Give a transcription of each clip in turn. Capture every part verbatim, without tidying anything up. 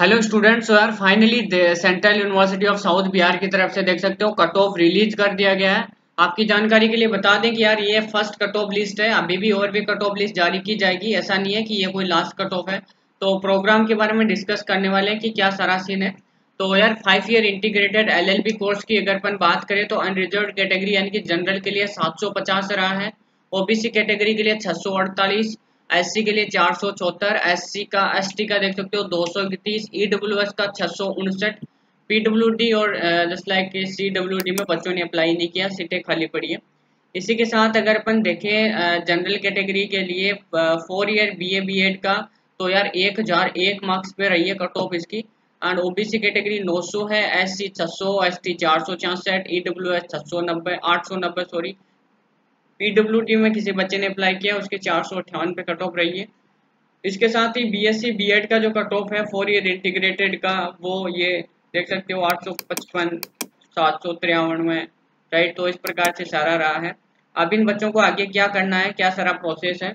Hello students, यार finally central university of south Bihar की तरफ से देख सकते हो कट ऑफ रिलीज कर दिया गया है। आपकी जानकारी के लिए बता दें कि यार ये फर्स्ट कट ऑफ लिस्ट है, अभी भी और भी कट ऑफ लिस्ट जारी की जाएगी। ऐसा नहीं है कि ये कोई लास्ट कट ऑफ है। तो प्रोग्राम के बारे में डिस्कस करने वाले हैं कि क्या सारा सीन है। तो यार five year integrated LLB course की अगर अपन बात करें तो अनरिजर्व कैटेगरी यानी कि जनरल के लिए सात सौ पचास रहा है, ओबीसी कैटेगरी के लिए छः सौ अड़तालीस, एस सी के लिए चार सौ चौहत्तर, एस सी का एस टी का देख सकते हो दो सौ इकतीस, ई डब्ल्यू एस का छः सौ उनसठ, पी डब्ल्यू डी और just like C W D में बच्चों ने अप्लाई नहीं किया, सीटें खाली पड़ी हैं। इसी के साथ अगर अपन देखें जनरल कैटेगरी के लिए four year B A B Ed का तो यार एक हजार एक मार्क्स पे रही है कट ऑफ इसकी। And O B C category नौ सौ है, एस सी छः सौ, एस टी चार सौ छियासठ, ई डब्ल्यू एस छः सौ नब्बे आठ सौ नब्बे, सॉरी पीडब्ल्यूडी में किसी बच्चे ने अप्लाई किया उसके चार सौ अट्ठावन पे कट ऑफ रही है। इसके साथ ही बीएससी बीएड का जो कट ऑफ है फोर ईयर इंटीग्रेटेड का वो ये देख सकते हो आठ सौ पचपन, सात सौ तिरावन में, राइट। तो इस प्रकार से सारा रहा है। अब इन बच्चों को आगे क्या करना है, क्या सारा प्रोसेस है।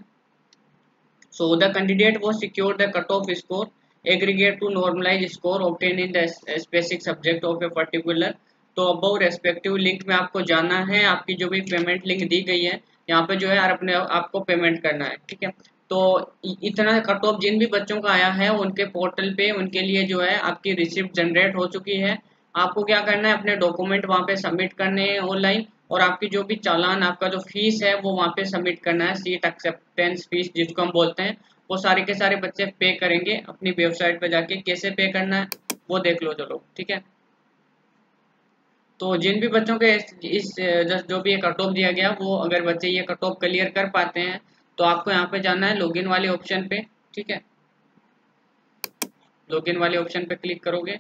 So the candidate who secure the cut off score aggregate to normalize score obtain in the specific subject of a particular. तो अबाउ रेस्पेक्टिव लिंक में आपको जाना है, आपकी जो भी पेमेंट लिंक दी गई है यहाँ पे जो है यार अपने आपको पेमेंट करना है, ठीक है। तो इतना कट ऑफ जिन भी बच्चों का आया है उनके पोर्टल पे उनके लिए जो है आपकी रिसिप्ट जनरेट हो चुकी है। आपको क्या करना है, अपने डॉक्यूमेंट वहाँ पे सबमिट करने हैं ऑनलाइन, और आपकी जो भी चालान आपका जो फीस है वो वहाँ पे सबमिट करना है। सीट एक्सेप्टेंस फीस जिसको हम बोलते हैं वो सारे के सारे बच्चे पे करेंगे अपनी वेबसाइट पर जाके। कैसे पे करना है वो देख लो चलो, ठीक है। तो जिन भी बच्चों के इस जो भी ये कट ऑफ दिया गया वो अगर बच्चे ये कट ऑफ क्लियर कर पाते हैं तो आपको यहाँ पे जाना है लॉगिन वाले ऑप्शन पे, ठीक है। लॉगिन वाले ऑप्शन पे क्लिक करोगे,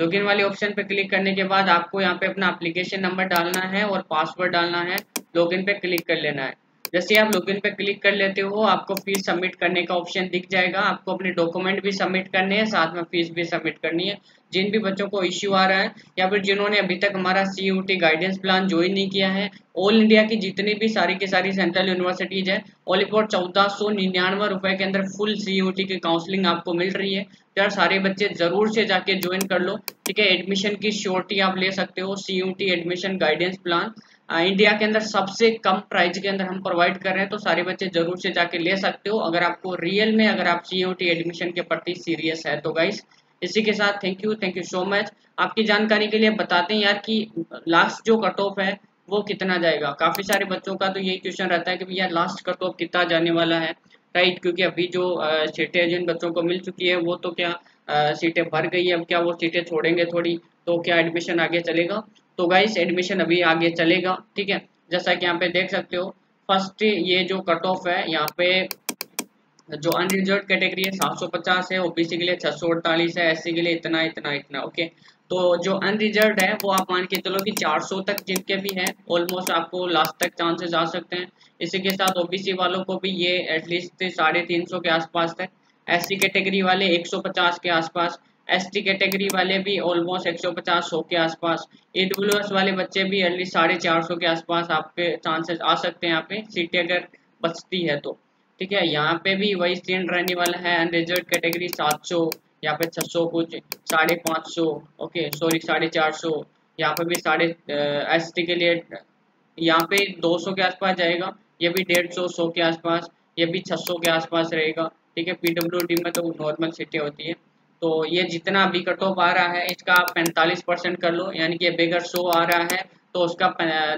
लॉगिन वाले ऑप्शन पे क्लिक करने के बाद आपको यहाँ पे अपना एप्लीकेशन नंबर डालना है और पासवर्ड डालना है, लॉगिन पे क्लिक कर लेना है। जैसे आप लॉगिन पे क्लिक कर लेते हो आपको फीस सबमिट करने का ऑप्शन दिख जाएगा। आपको अपने डॉक्यूमेंट भी सबमिट करने हैं, साथ में फीस भी सबमिट करनी है। जिन भी बच्चों को इश्यू आ रहा है या फिर जिन्होंने अभी तक हमारा सीयूटी गाइडेंस प्लान ज्वाइन नहीं किया है, ऑल इंडिया की जितनी भी सारी की सारी सेंट्रल यूनिवर्सिटीज है ऑल अबाउट चौदह सौ निन्यानवे रुपए के अंदर फुल सीयूटी की काउंसलिंग आपको मिल रही है। यार सारे बच्चे जरूर से जाके ज्वाइन कर लो, ठीक है। एडमिशन की श्योरिटी आप ले सकते हो। CUT admission guidance plan India के अंदर सबसे कम प्राइस के अंदर हम प्रोवाइड कर रहे हैं, तो सारे बच्चे जरूर से जाके ले सकते हो अगर आपको रियल में अगर आप सीयूटी एडमिशन के प्रति सीरियस है तो गाइस। इसी के साथ thank you thank you so much. आपकी जानकारी के लिए बताते हैं यार कि लास्ट जो कट ऑफ है वो कितना जाएगा। काफी सारे बच्चों का तो यही क्वेश्चन रहता है कि भैया लास्ट कट ऑफ कितना जाने वाला है, राइट। क्योंकि अभी जो सीटें जिन बच्चों को मिल चुकी है वो तो क्या सीटें भर गई है, अब क्या वो सीटें छोड़ेंगे थोड़ी, तो क्या एडमिशन आगे चलेगा। तो गाइस एडमिशन अभी आगे चलेगा, ठीक है। जैसा कि यहाँ पे देख सकते हो फर्स्ट ये जो कट ऑफ है यहाँ पे जो अनरिजर्व कैटेगरी है सात सौ पचास है, ओबीसी के लिए छः सौ अड़तालीस है, एससी के लिए इतना इतना इतना, ओके। तो जो अनरिजर्व है वो आप मान के चलो कि चार सौ तक जिनके भी हैं ऑलमोस्ट आपको लास्ट तक चांसेस आ सकते हैं। इसी के साथ ओबीसी वालों को भी ये एटलीस्ट साढ़े तीन सौ के आसपास है, एससी कैटेगरी वाले एक सौ पचास के आसपास, एस टी कैटेगरी वाले भी ऑलमोस्ट एक सौ पचास सौ के आसपास, ए डब्ल्यू एस वाले बच्चे भी अर्ली साढ़े चार सौ के आसपास आपके चांसेस आ सकते हैं यहाँ पे सीटें अगर बचती है तो, ठीक है। यहाँ पे भी वही सीन रहने वाला है। अनरिजर्व कैटेगरी सात सौ, यहाँ पे छः सौ कुछ, साढ़े पाँच सौ ओके सॉरी साढ़े चार सौ यहाँ पे भी साढ़े एस टी के लिए यहाँ पे दो सौ के आसपास जाएगा, ये भी डेढ़ सौ सौ के आसपास, ये भी छः सौ के आसपास रहेगा, ठीक है। पी डब्ल्यू डी में तो नॉर्मल सीटें होती है। तो ये जितना अभी कट ऑफ आ रहा है इसका पैंतालीस परसेंट कर लो, यानी कि बेगर सौ आ रहा है तो उसका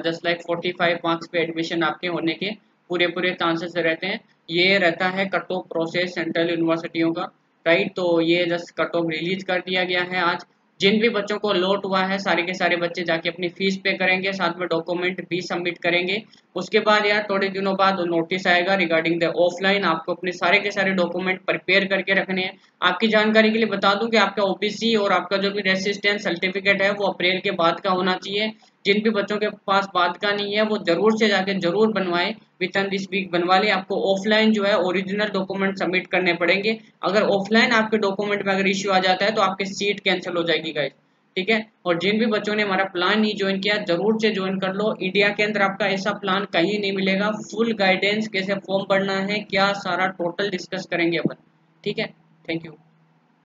just like forty five marks पे एडमिशन आपके होने के पूरे पूरे चांसेस रहते हैं। ये रहता है कट ऑफ प्रोसेस सेंट्रल यूनिवर्सिटियों का, राइट। तो ये जस्ट कट ऑफ रिलीज कर दिया गया है आज। जिन भी बच्चों को लोट हुआ है सारे के सारे बच्चे जाके अपनी फीस पे करेंगे, साथ में डॉक्यूमेंट भी सबमिट करेंगे। उसके बाद यार थोड़े दिनों बाद नोटिस आएगा रिगार्डिंग द ऑफलाइन। आपको अपने सारे के सारे डॉक्यूमेंट प्रिपेयर करके रखने हैं। आपकी जानकारी के लिए बता दूं कि आपका ओबीसी और आपका जो भी रेसिस्टेंस सर्टिफिकेट है वो अप्रैल के बाद का होना चाहिए। जिन भी बच्चों के पास बाद का नहीं है वो जरूर से जाके जरूर बनवाएं, विथन दिस वीक बनवा लें। आपको ऑफलाइन जो है ओरिजिनल डॉक्यूमेंट सबमिट करने पड़ेंगे। अगर ऑफलाइन आपके डॉक्यूमेंट में अगर इश्यू आ जाता है तो आपकी सीट कैंसिल हो जाएगी गाइस, ठीक है। और जिन भी बच्चों ने हमारा प्लान नहीं ज्वाइन किया जरूर से ज्वाइन कर लो। इंडिया के अंदर आपका ऐसा प्लान कहीं नहीं मिलेगा। फुल गाइडेंस, कैसे फॉर्म भरना है, क्या सारा टोटल डिस्कस करेंगे अपन, ठीक है। Thank you.